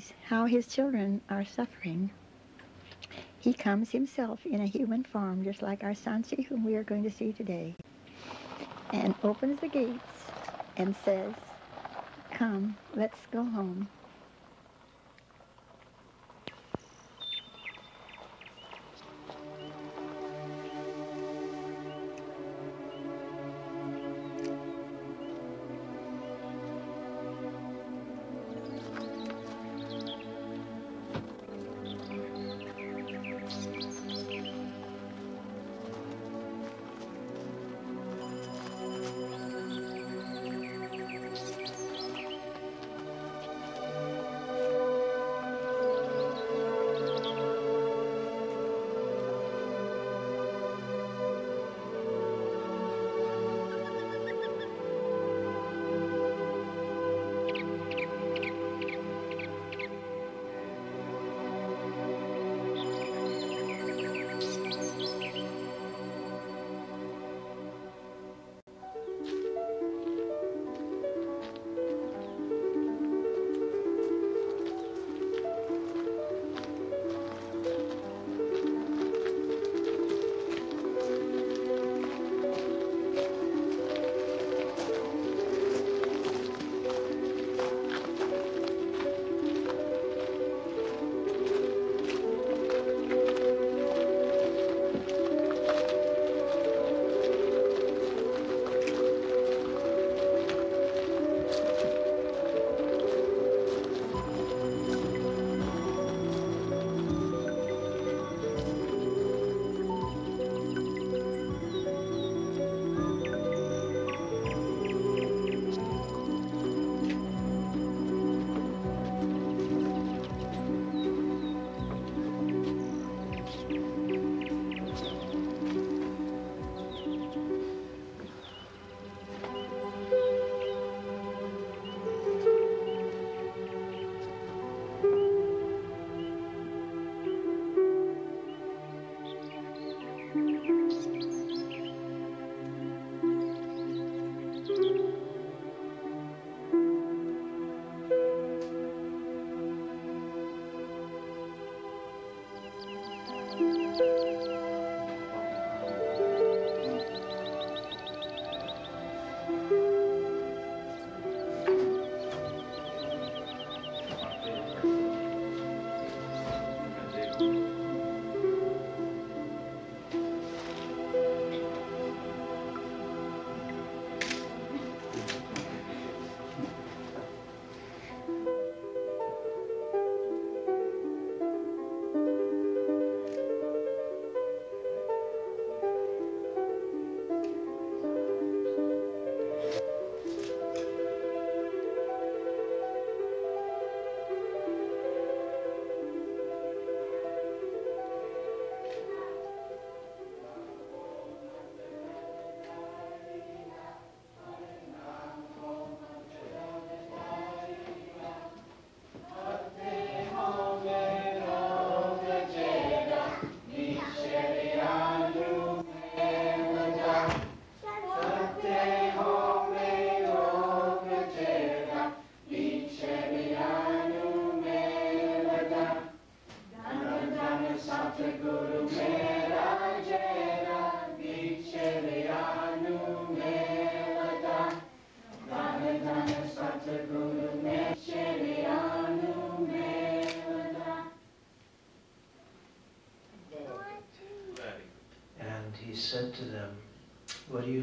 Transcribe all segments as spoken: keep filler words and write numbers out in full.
sees how his children are suffering, he comes himself in a human form, just like our Sanchi, whom we are going to see today, and opens the gates and says, "Come, let's go home."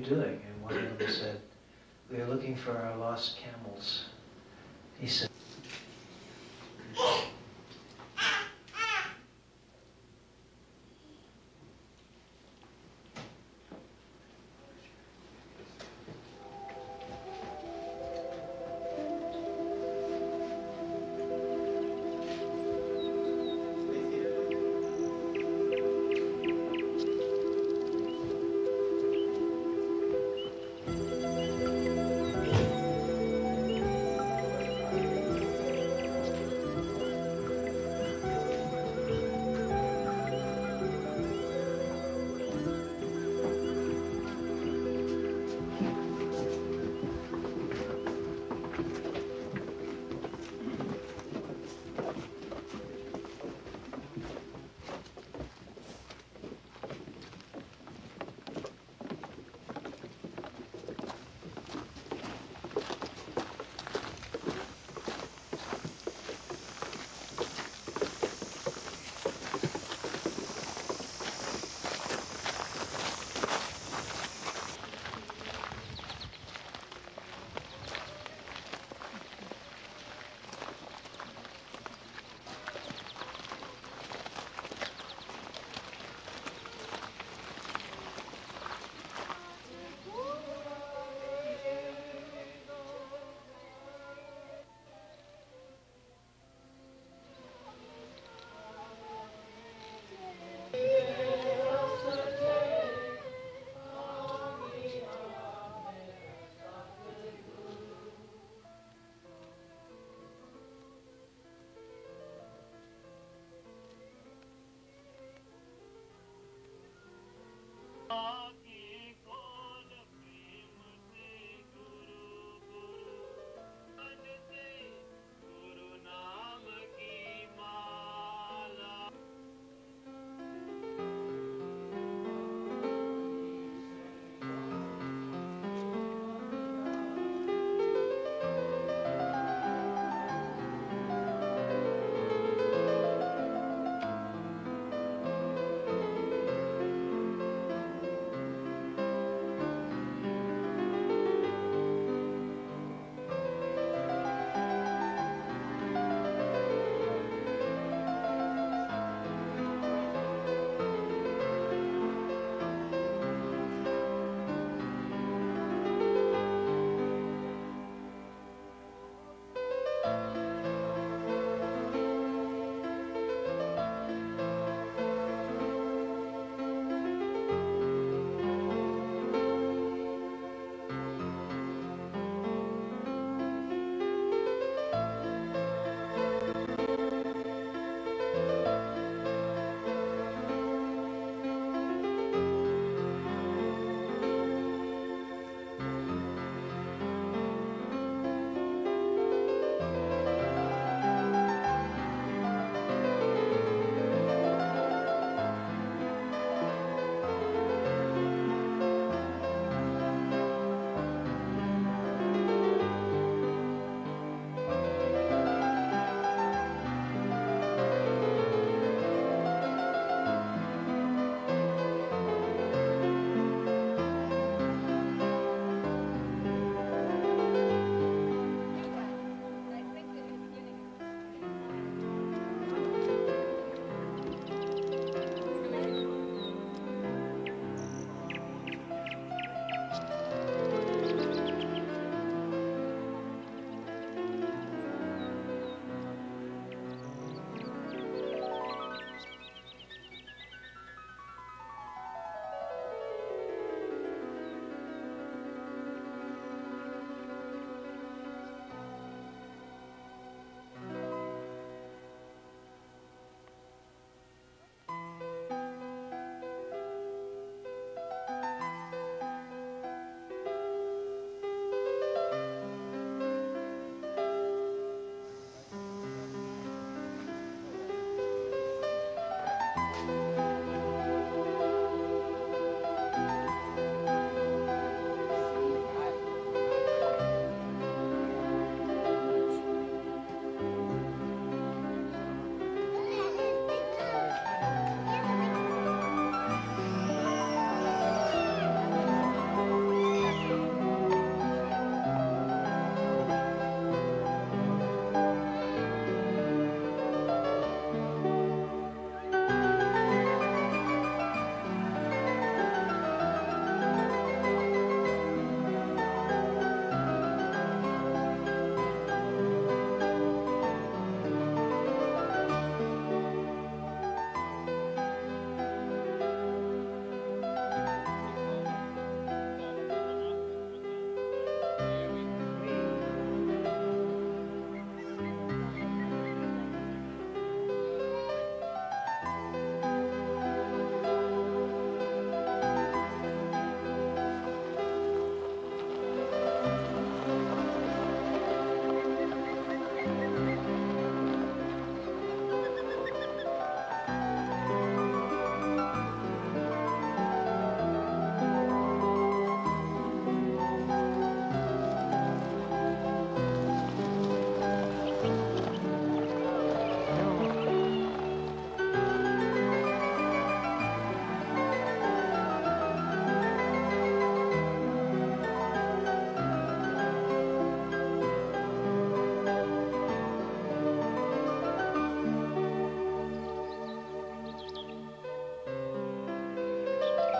Doing? And one of them said, "We are looking for our lost camels." He said, Thank you.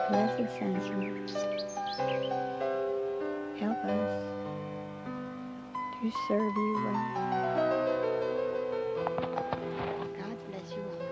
Blessed Sanctuary, help us to serve you well. God bless you all.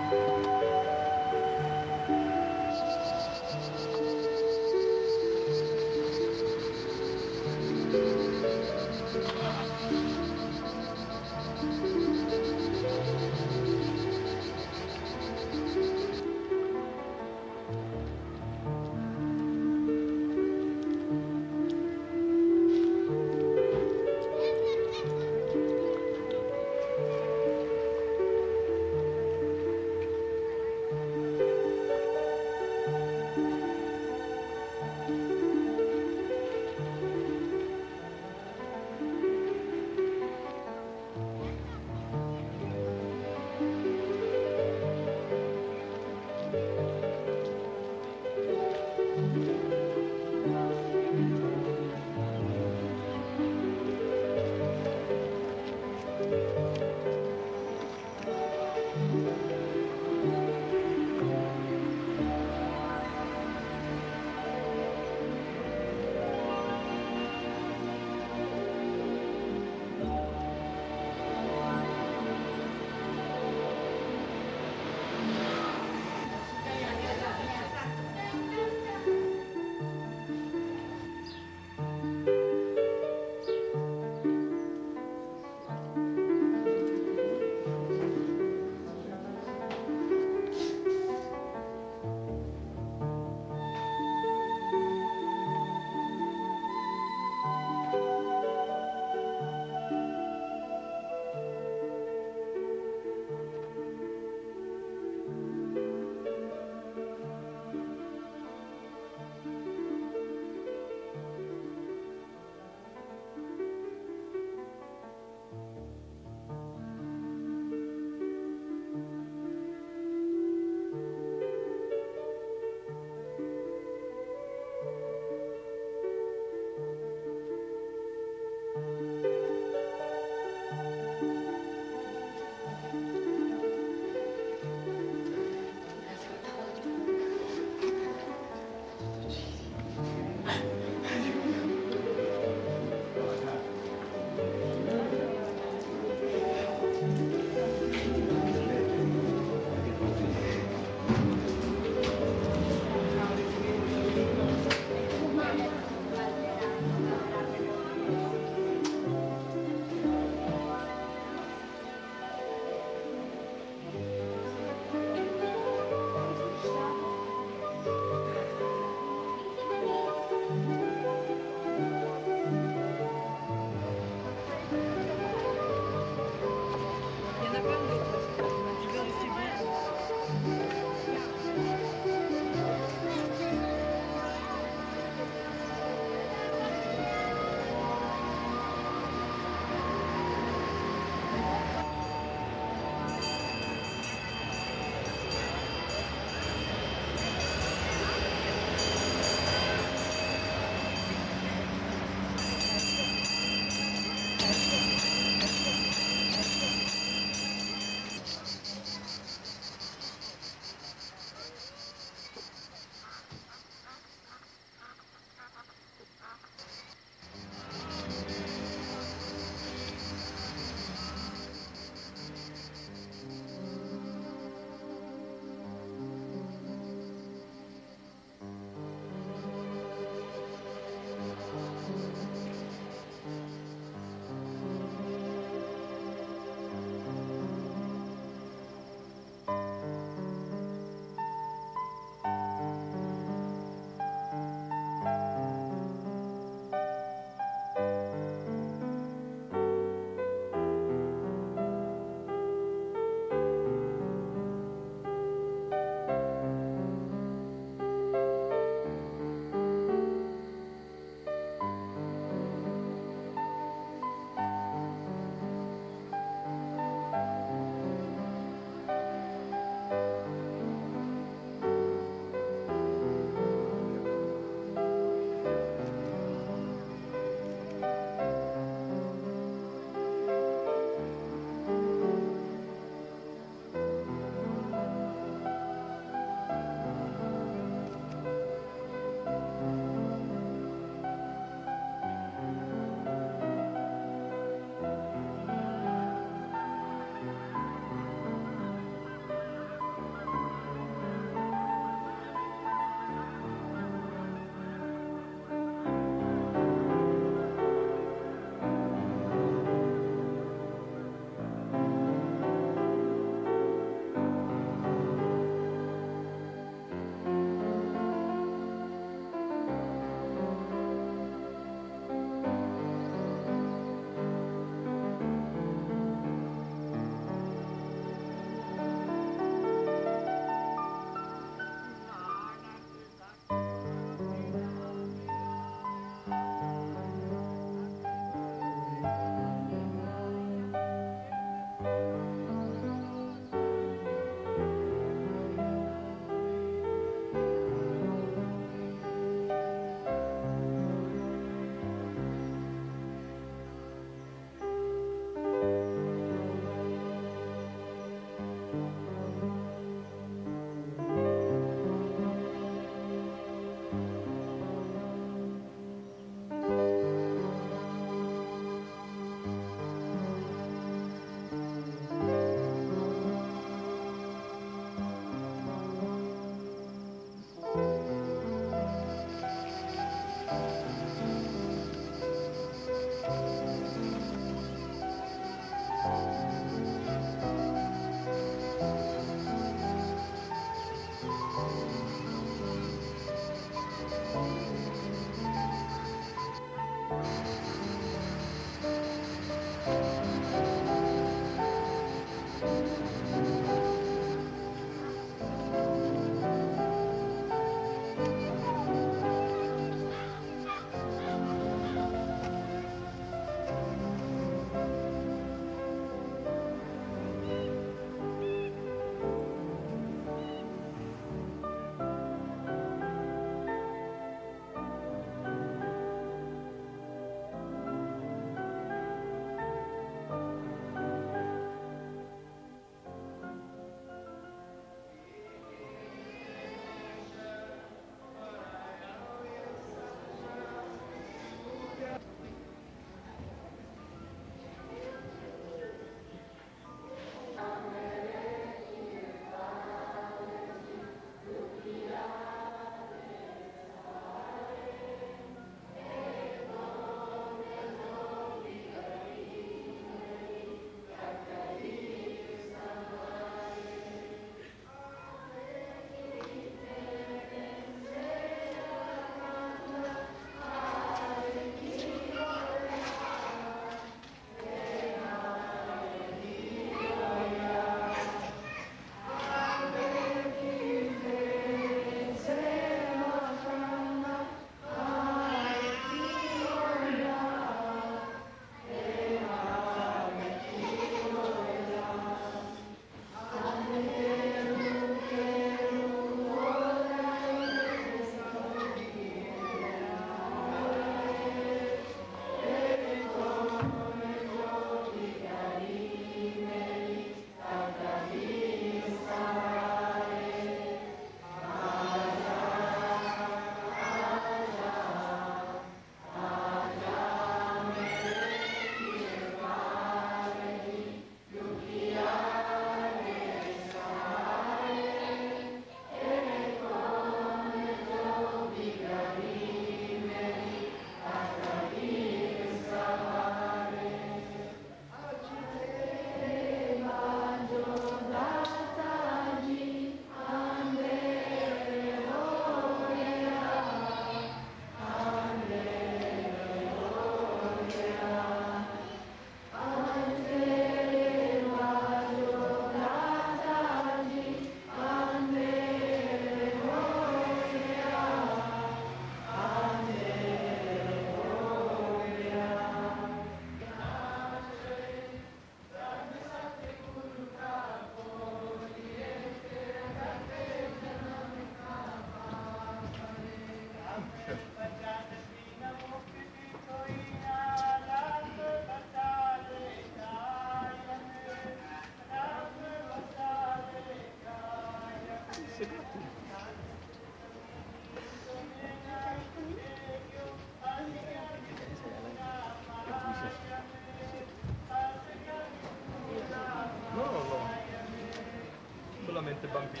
bumpy.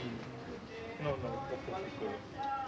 No, no, that's the story.